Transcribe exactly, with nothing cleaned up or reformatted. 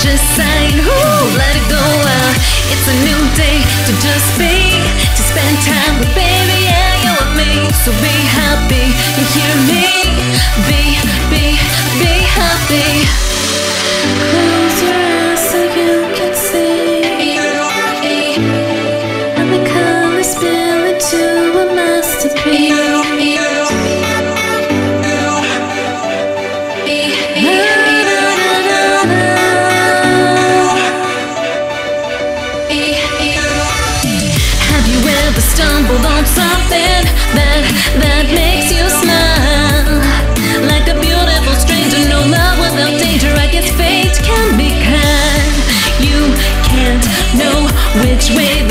just sign, ooh, let it go out. It's a new day to just be, to spend time with baby, yeah, you and me. So be happy, you hear me? Be, be, be happy. Close your eyes so you can see, and the colors spill into a masterpiece. Stumbled on something that, that makes you smile, like a beautiful stranger, no love without danger. I guess fate can be kind. You can't know which way